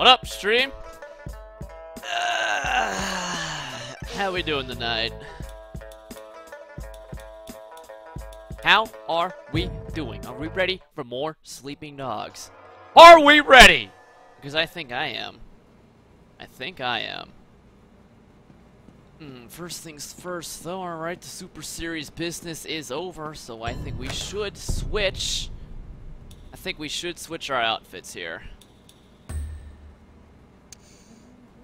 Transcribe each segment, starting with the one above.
What up, stream? How we doing tonight? How are we doing? Are we ready for more Sleeping Dogs? Are we ready? Because I think I am. I think I am. First things first, though, alright, the Super Series business is over, so I think we should switch. I think we should switch our outfits here.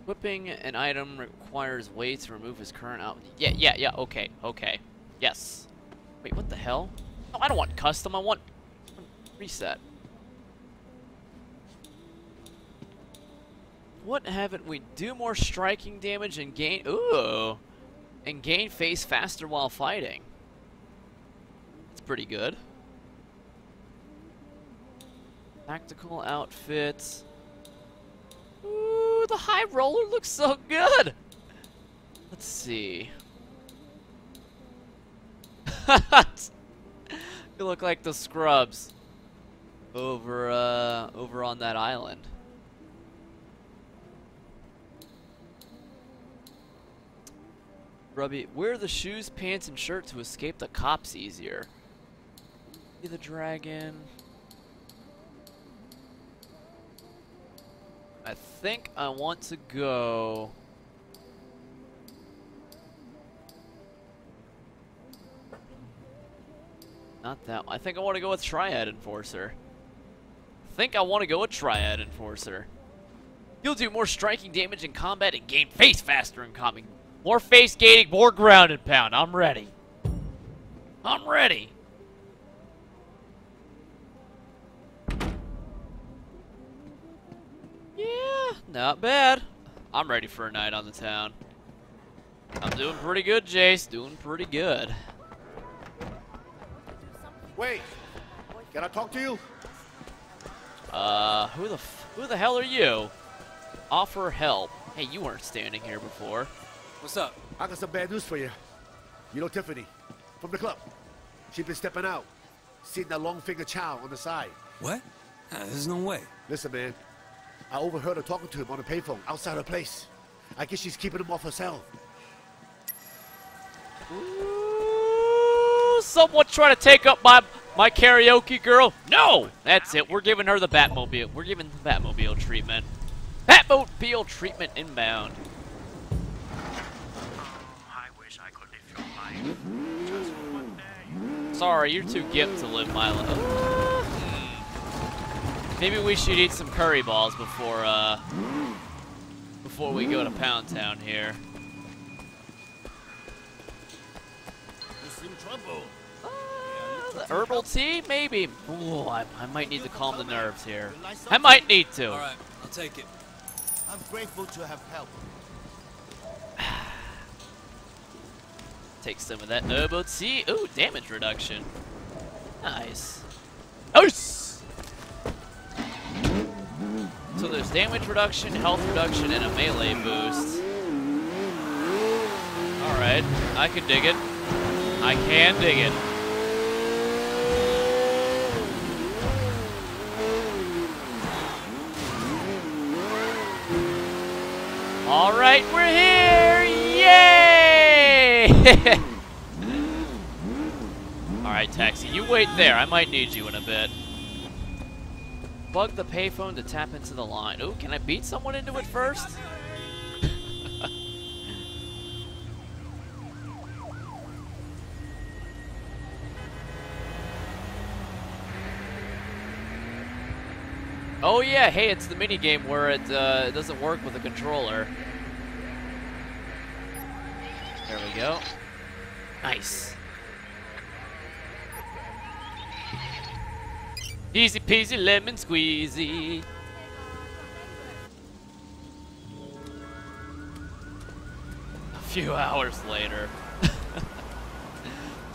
Whipping an item requires Wei to remove his current outfit. Yeah, okay, okay. Yes. Wait, what the hell? No, I don't want custom, I want reset. What haven't we? Do more striking damage and gain... Ooh! And gain face faster while fighting. It's pretty good. Tactical outfits. Ooh, the high roller looks so good! Let's see. You look like the scrubs over on that island. Rubby, wear the shoes, pants, and shirt to escape the cops easier. Be the dragon. I think I want to go. Not that one. I think I want to go with Triad Enforcer. You'll do more striking damage in combat and gain face faster in combat. More face gating, more ground and pound. I'm ready. I'm ready. Yeah, not bad. I'm ready for a night on the town. I'm doing pretty good, Jace. Doing pretty good. Wait, can I talk to you? Who the hell are you? Offer help. Hey, you weren't standing here before. What's up? I got some bad news for you. You know Tiffany, from the club. She's been stepping out. Seeing that long finger Chow on the side. What? There's no way. Listen, man. I overheard her talking to him on a payphone outside her place. I guess she's keeping him off herself. Ooh, someone trying to take up my karaoke girl? No! That's it. We're giving her the Batmobile. We're giving the Batmobile treatment. Batmobile treatment inbound. Sorry, you're too gimped to live my life. Maybe we should eat some curry balls before we go to Pound Town here. The herbal tea, maybe. Ooh, I might need to calm the nerves here. I might need to. All right, I'll take it. I'm grateful to have help. Take some of that herbal tea. Ooh, damage reduction. Nice. Nice! So there's damage reduction, health reduction, and a melee boost. Alright, I can dig it. I can dig it. Alright, we're here! Yay! Alright, Taxi, you wait there. I might need you in a bit. Bug the payphone to tap into the line. Ooh, can I beat someone into it first? Oh yeah, hey, it's the minigame where it doesn't work with a controller. There we go. Nice. Easy peasy lemon squeezy. A few hours later.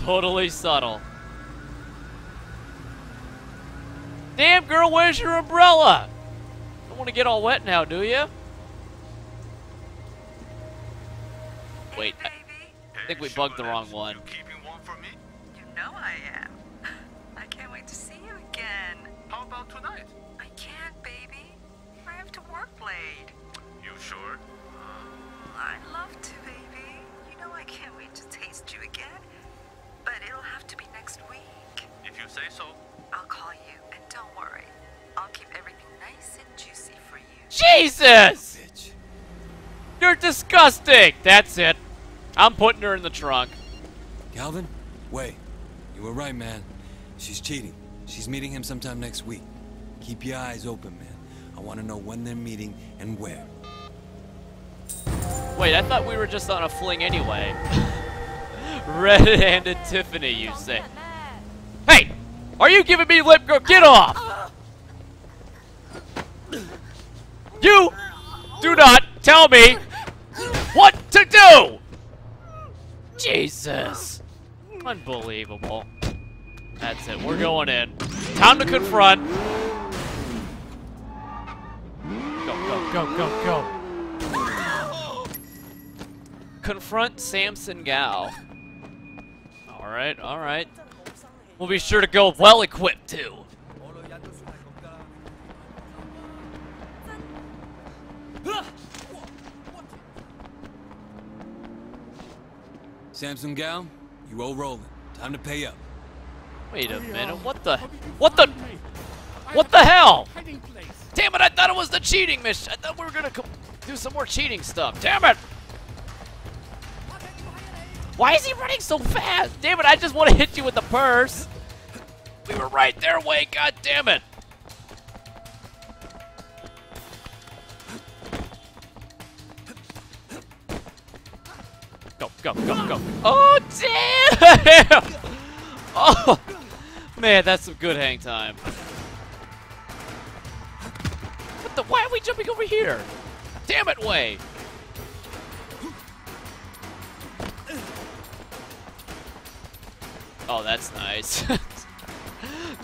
Totally subtle. Damn girl, where's your umbrella? Don't want to get all wet now, do you? Wait. I think we bugged the wrong one. You know I am. I can't wait to see you again. How about tonight? I can't, baby. I have to work late. Jesus! Bitch. You're disgusting! That's it. I'm putting her in the trunk. Calvin? Wait. You were right, man. She's cheating. She's meeting him sometime next week. Keep your eyes open, man. I want to know when they're meeting and where. Wait, I thought we were just on a fling anyway. Red-handed Tiffany, you say. Hey! Are you giving me lip grip? Get off! You do not tell me what to do! Jesus. Unbelievable. That's it. We're going in. Time to confront. Go, go, go, go, go. Confront Samson Gao. Alright, alright. We'll be sure to go well equipped too. Samson Gao, you owe Roland. Time to pay up. Wait a minute, what the hell? Damn it, I thought it was the cheating mission. I thought we were gonna do some more cheating stuff. Damn it! Why is he running so fast? Damn it, I just want to hit you with the purse. We were right there, Wei, god damn it. Go, go, go, go. Oh, damn! Oh, man, that's some good hang time. What the? Why are we jumping over here? Damn it, Wei. Oh, that's nice.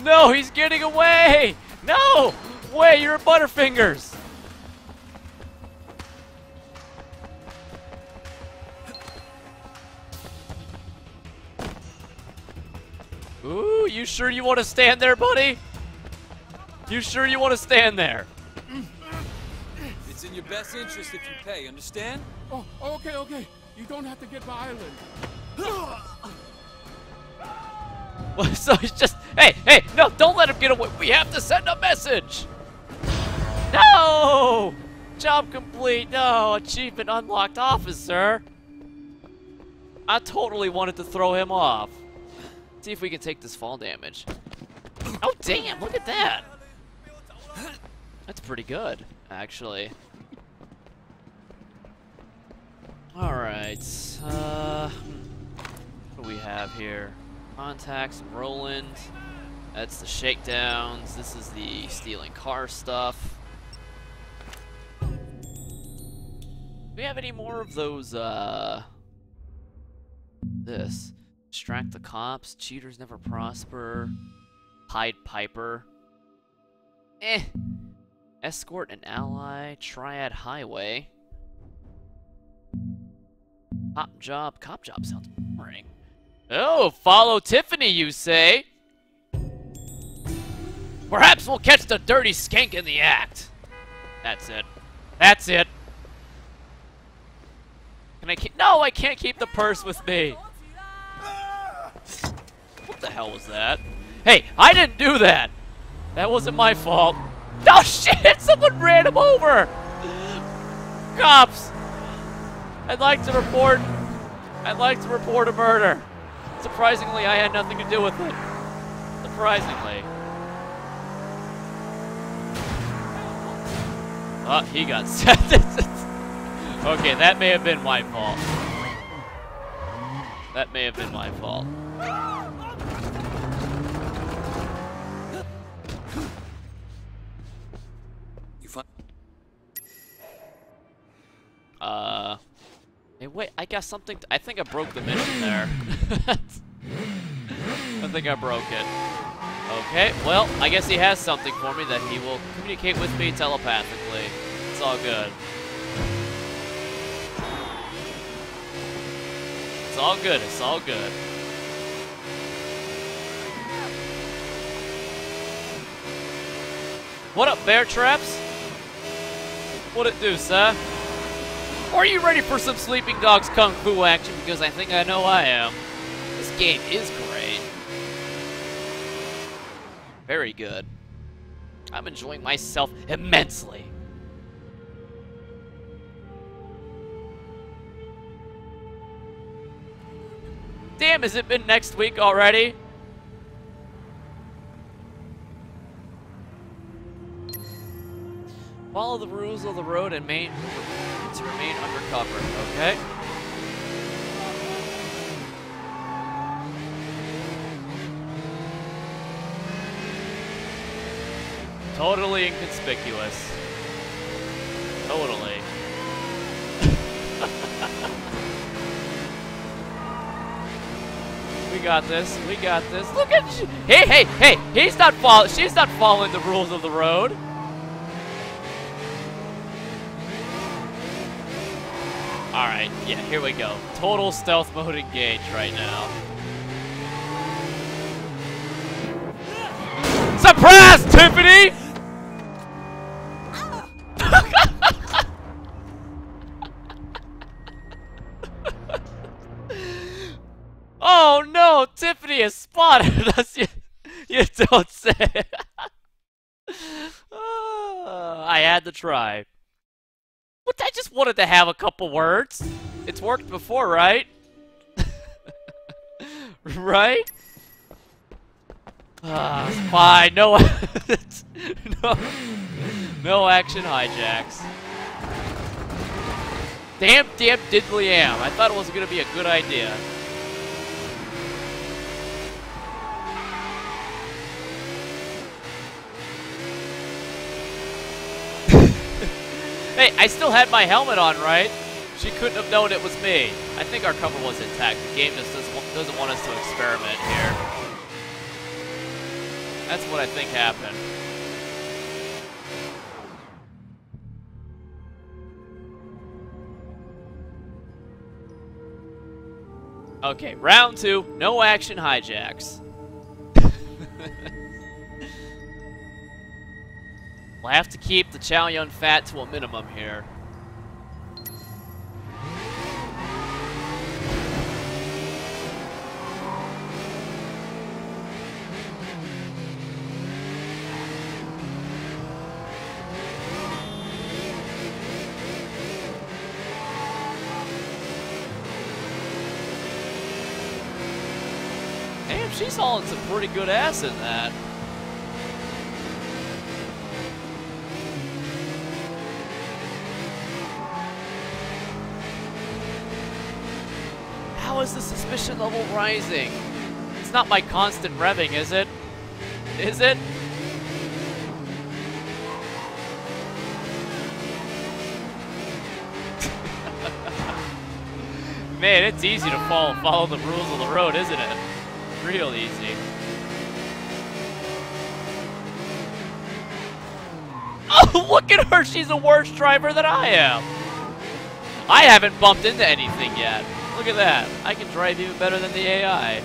No, he's getting away! No! Wait, you're Butterfingers! Ooh, you sure you want to stand there, buddy? You sure you want to stand there? It's in your best interest if you pay, understand? Oh, okay, okay. You don't have to get my island. So he's just, hey, hey, no, don't let him get away. We have to send a message. No! Job complete. No, achievement unlocked, officer. I totally wanted to throw him off. See if we can take this fall damage. Oh, damn, look at that. That's pretty good, actually. All right. What do we have here? Contacts, Roland, that's the shakedowns, this is the stealing car stuff. Do we have any more of those, this? Distract the cops, cheaters never prosper, Pied Piper, escort an ally, triad highway, cop job sounds boring. Oh, follow Tiffany, you say? Perhaps we'll catch the dirty skank in the act. That's it. That's it. Can I keep? No, I can't keep the purse with me. What the hell was that? Hey, I didn't do that. That wasn't my fault. Oh shit! Someone ran him over. Cops. I'd like to report a murder. Surprisingly, I had nothing to do with it. Surprisingly. Oh, he got sentenced. Okay, that may have been my fault. That may have been my fault. You fine? Hey, wait, I got something. I think I broke the mission there. I think I broke it. Okay, well, I guess he has something for me that he will communicate with me telepathically. It's all good. It's all good. It's all good. What up, bear traps? What it do, sir? Are you ready for some Sleeping Dogs Kung Fu action? Because I think I know I am. This game is great. Very good. I'm enjoying myself immensely. time has it been next week already? Follow the rules of the road and remain undercover, okay? Totally inconspicuous. Totally. We got this. We got this. Look at you. Hey, hey, hey. He's not following. She's not following the rules of the road. All right. Yeah, here we go. Total stealth mode engaged right now. Surprise, Tiffany! Oh no, Tiffany has spotted us. You don't say. I had to try. What? I just wanted to have a couple words. It's worked before, right? Right? Fine. No, no action hijacks. Damn diddly am. I thought it was gonna be a good idea. Hey, I still had my helmet on, right? She couldn't have known it was me. I think our cover was intact. The game just doesn't want us to experiment here. That's what I think happened. Okay, round two. No action hijacks. We'll have to keep the Chow Yun Fat to a minimum here. Damn, she's hauling some pretty good ass in that. How is the suspicion level rising? It's not my constant revving, is it? Is it? Man, it's easy to follow the rules of the road, isn't it? Real easy. Oh, look at her! She's a worse driver than I am! I haven't bumped into anything yet. Look at that. I can drive even better than the AI.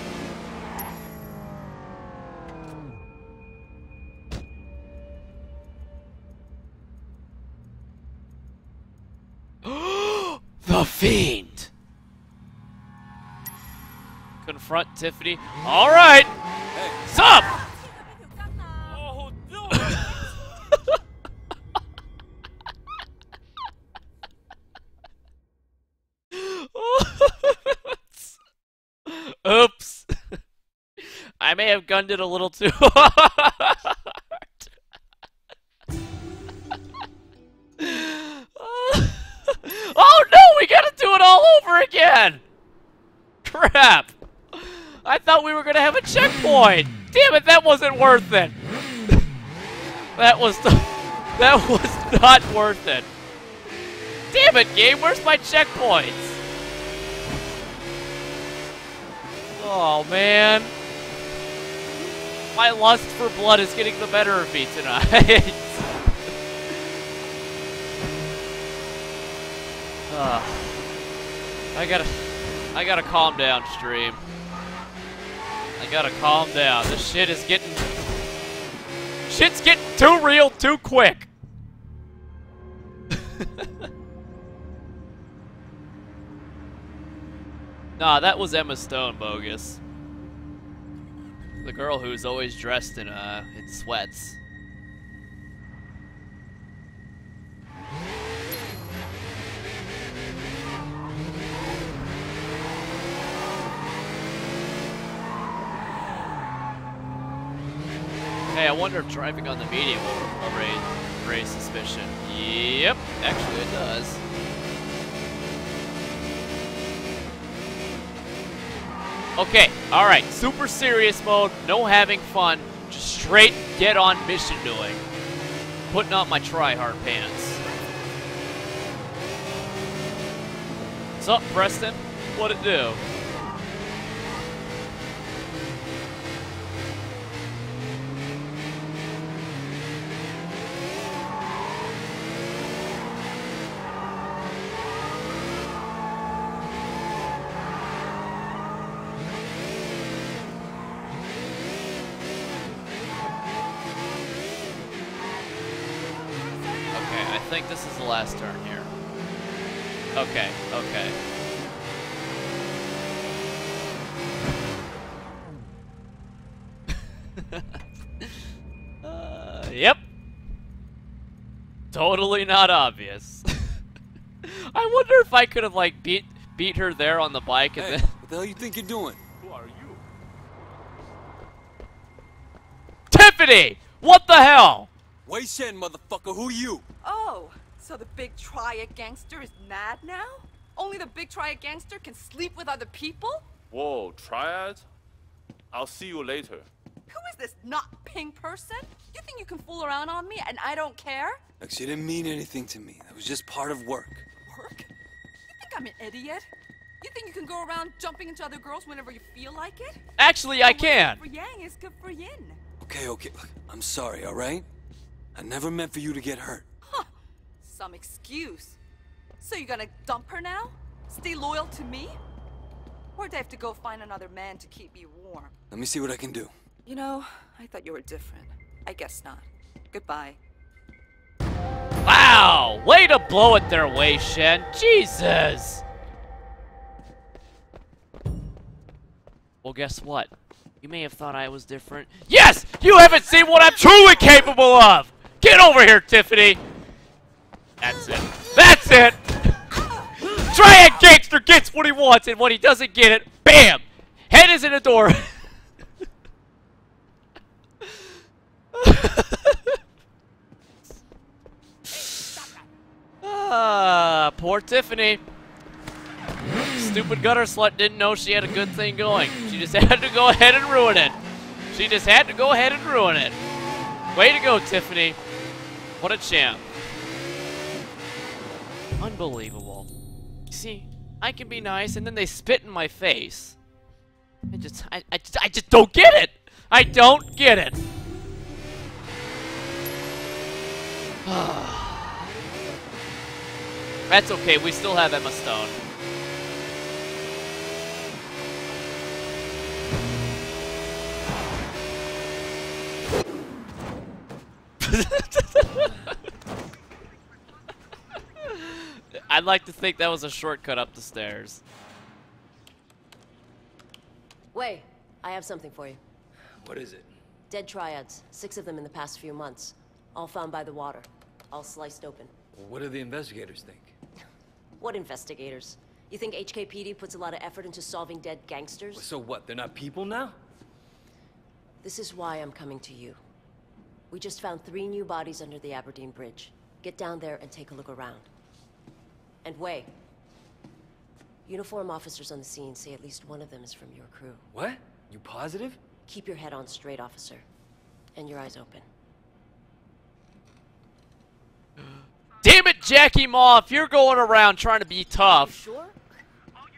The Fiend! Confront Tiffany. Alright! Hey. Sup! Oh, no. Oops. I may have gunned it a little too hard. Oh no, we gotta do it all over again! Crap! I thought we were gonna have a checkpoint! Damn it, that wasn't worth it! That was not worth it. Damn it, game, where's my checkpoints? Oh man, my lust for blood is getting the better of me tonight. I gotta calm down, stream. I gotta calm down. This shit is getting too real too quick. Nah, that was Emma Stone, bogus. The girl who's always dressed in sweats. Hey, I wonder if driving on the median will raise suspicion. Yep, actually it does. Okay, alright, super serious mode, no having fun, just straight get on mission doing. Putting on my try-hard pants. What's up, Preston? What it do? I think this is the last turn here. Okay, okay. Yep. Totally not obvious. I wonder if I could have like beat her there on the bike and hey, then what the hell you think you're doing? Who are you? Tiffany! What the hell? Wei Shen, motherfucker, who you? Oh, so the big triad gangster is mad now? Only the big triad gangster can sleep with other people? Whoa, triad? I'll see you later. Who is this not-ping person? You think you can fool around on me and I don't care? Look, she didn't mean anything to me. That was just part of work. Work? You think I'm an idiot? You think you can go around jumping into other girls whenever you feel like it? Actually, I can. What's good for Yang is good for Yin. Okay, okay. Look, I'm sorry, all right? I never meant for you to get hurt. Huh. Some excuse. So you're gonna dump her now? Stay loyal to me? Or do I have to go find another man to keep me warm? Let me see what I can do. You know, I thought you were different. I guess not. Goodbye. Wow! Way to blow it their way, Shen. Jesus! Well, guess what? You may have thought I was different. Yes! You haven't seen what I'm truly capable of! Get over here, Tiffany! That's it. That's it! Triad Gangster gets what he wants, and when he doesn't get it, bam! Head is in the door. Poor Tiffany. Stupid gutter slut didn't know she had a good thing going. She just had to go ahead and ruin it. She just had to go ahead and ruin it. Way to go, Tiffany. What a champ. Unbelievable. You see, I can be nice, and then they spit in my face. I just don't get it. I don't get it. That's okay. We still have Emma Stone. I'd like to think that was a shortcut up the stairs. Wait, I have something for you. What is it? Dead triads, 6 of them in the past few months. All found by the water, all sliced open. What do the investigators think? What investigators? You think HKPD puts a lot of effort into solving dead gangsters? So what, they're not people now? This is why I'm coming to you. We just found 3 new bodies under the Aberdeen Bridge. Get down there and take a look around. And Wei, uniform officers on the scene say at least 1 of them is from your crew. What? You positive? Keep your head on straight, officer. And your eyes open. Damn it, Jackie Ma, if you're going around trying to be tough. Are you sure?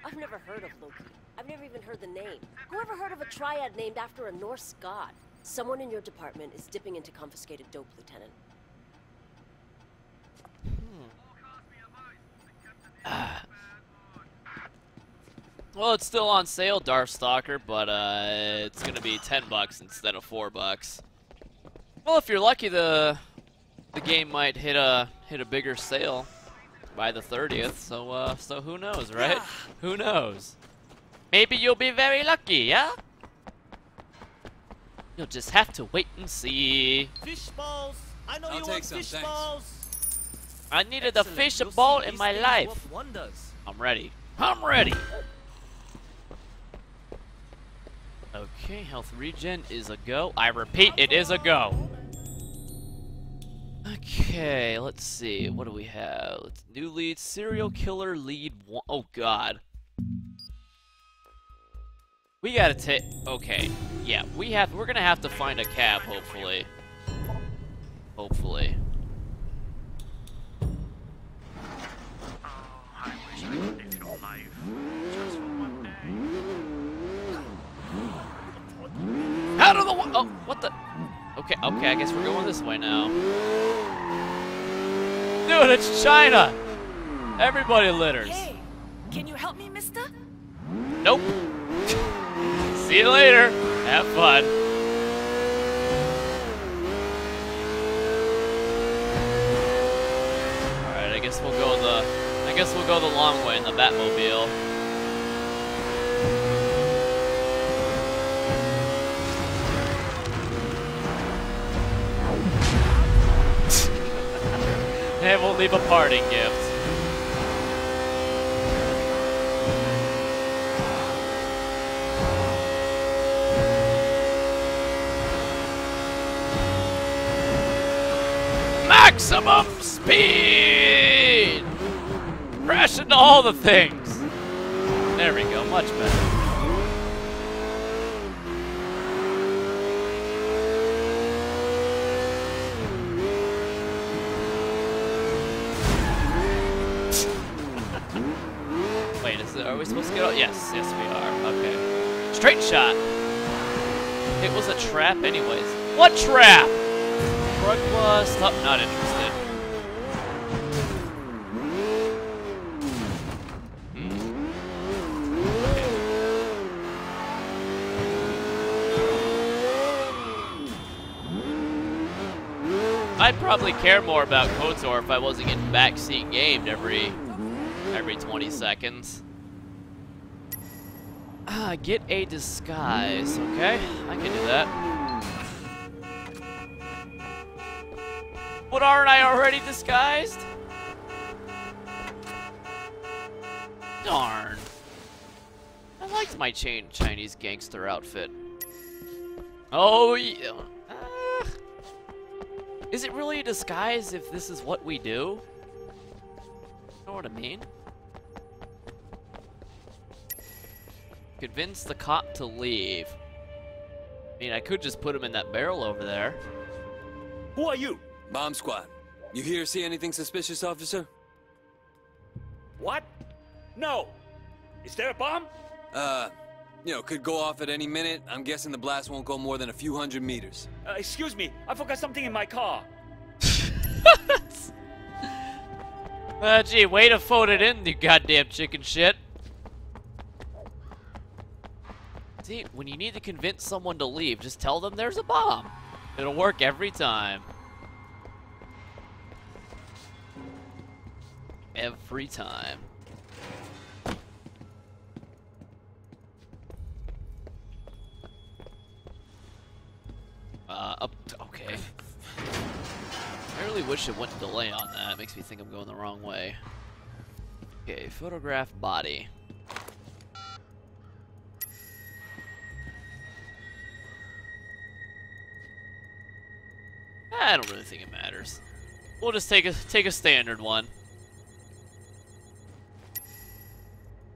I've never heard of Loki. I've never even heard the name. Whoever heard of a triad named after a Norse god? Someone in your department is dipping into confiscated dope, Lieutenant. Well, it's still on sale, Darkstalker, but it's gonna be $10 instead of $4. Well, if you're lucky, the game might hit a bigger sale by the 30th. So, so who knows, right? Yeah. Who knows? Maybe you'll be very lucky, yeah. You'll just have to wait and see. Fish balls. I know you want fish balls. I needed a fish ball in my life. I'm ready. I'm ready. Okay. Okay, health regen is a go. I repeat, it is a go. Okay, let's see. What do we have? Let's, new lead, serial killer lead one. Oh, God. We gotta take. Okay, yeah, we have. We're gonna have to find a cab, hopefully. Hopefully. Out of the way! Oh, what the? Okay, okay, I guess we're going this way now. Dude, it's China! Everybody litters. Hey, can you help me, mister? Nope. See you later. Have fun. Alright, I guess we'll go the long way in the Batmobile. And we'll leave a parting gift. Maximum speed! Crash into all the things. There we go, much better. Are we supposed to get out? Yes, yes we are. Okay. Straight shot. It was a trap anyways. What trap? Drug bust. Oh, not interested. Okay. I'd probably care more about KOTOR if I wasn't getting backseat gamed every 20 seconds. Get a disguise, okay? I can do that. What, aren't I already disguised? Darn. I liked my Chinese gangster outfit. Oh, yeah. Is it really a disguise if this is what we do? You know what I mean? Convince the cop to leave. I mean, I could just put him in that barrel over there. Who are you? Bomb squad. You here see anything suspicious, officer? What? No. Is there a bomb? You know, could go off at any minute. I'm guessing the blast won't go more than a few hundred meters. Excuse me, I forgot something in my car. Gee, way to phone it in, you goddamn chicken shit. See, when you need to convince someone to leave, just tell them there's a bomb. It'll work every time. Every time. Okay. I really wish it wouldn't delay on that. It makes me think I'm going the wrong way. Okay, photograph body. I don't really think it matters. We'll just take a standard one.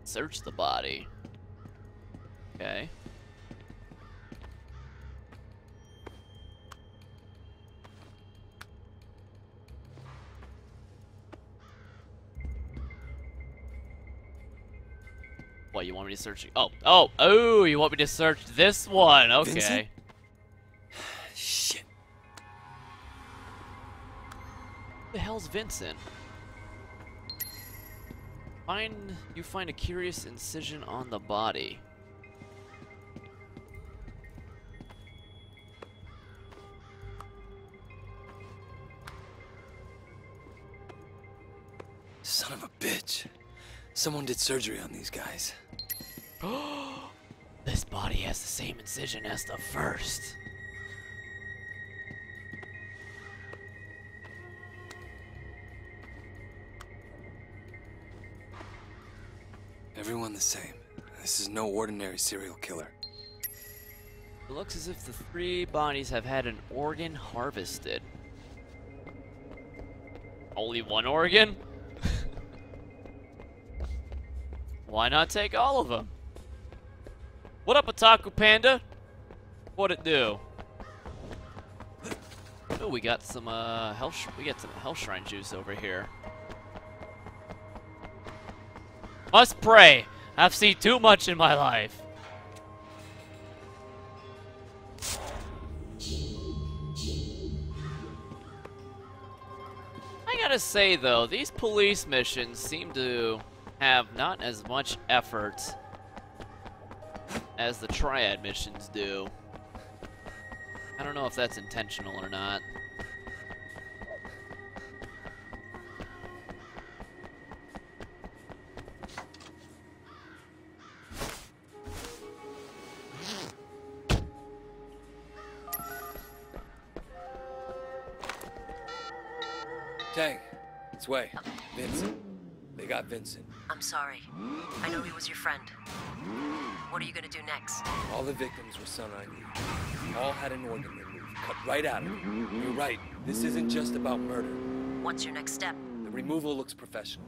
Search the body. Okay. What, you want me to search? Oh, you want me to search this one? Okay. Vincent? Shit. Who the hell's Vincent? You find a curious incision on the body. Son of a bitch. Someone did surgery on these guys. This body has the same incision as the first. Everyone the same. This is no ordinary serial killer. It looks as if the three bodies have had an organ harvested. Only one organ? Why not take all of them? What up, Otaku Panda? What it do? Oh, we got some hell shrine juice over here. Must pray. I've seen too much in my life. I gotta say though, these police missions seem to have not as much effort as the triad missions do. I don't know if that's intentional or not. Tang, it's Wei. Vincent. They got Vincent. I'm sorry. I know he was your friend. What are you gonna do next? All the victims were Sun On Yee. All had an organ removed, cut right out of it. You're right, this isn't just about murder. What's your next step? The removal looks professional.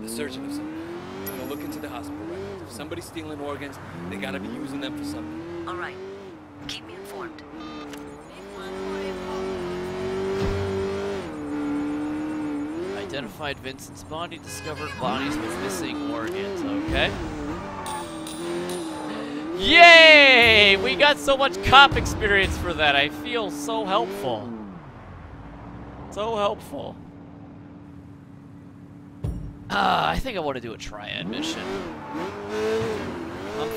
The surgeon of something. I'm gonna look into the hospital records. If somebody's stealing organs, they gotta be using them for something. All right, keep me informed. Identified Vincent's body, discovered bodies with missing organs, okay? Yay! We got so much cop experience for that. I feel so helpful. So helpful. I think I want to do a triad mission. I'm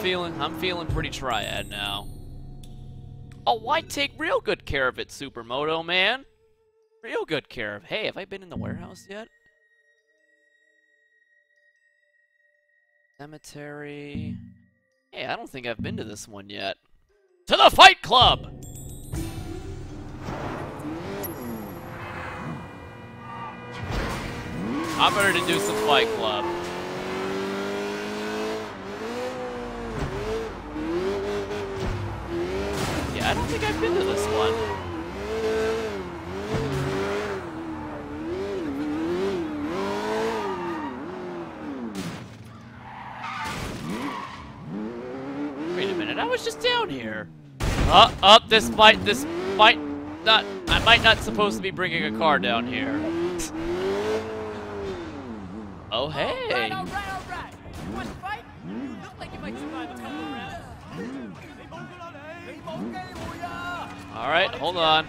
feeling pretty triad now. Oh, why take real good care of it, Supermoto man? Real good care of. Hey, have I been in the warehouse yet? Cemetery. Hey, I don't think I've been to this one yet. To the Fight Club! I'm ready to do some Fight Club. Yeah, I don't think I've been to this one. Just down here. I might not supposed to be bringing a car down here. Oh hey. All right. You want to fight? You look like you might survive a couple rounds. All right, hold on.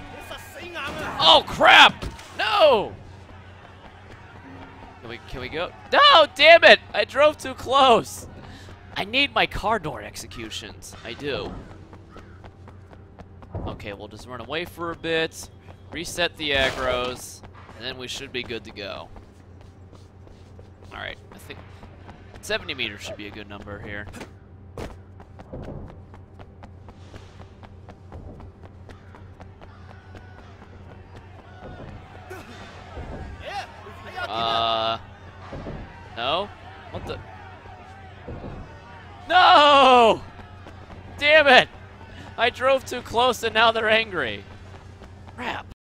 Oh crap! No. Can we go? No, damn it! I drove too close. I need my car door executions. I do. Okay, we'll just run away for a bit, reset the aggros, and then we should be good to go. Alright, I think 70 meters should be a good number here. No? What the? No! Damn it! I drove too close and now they're angry. Crap.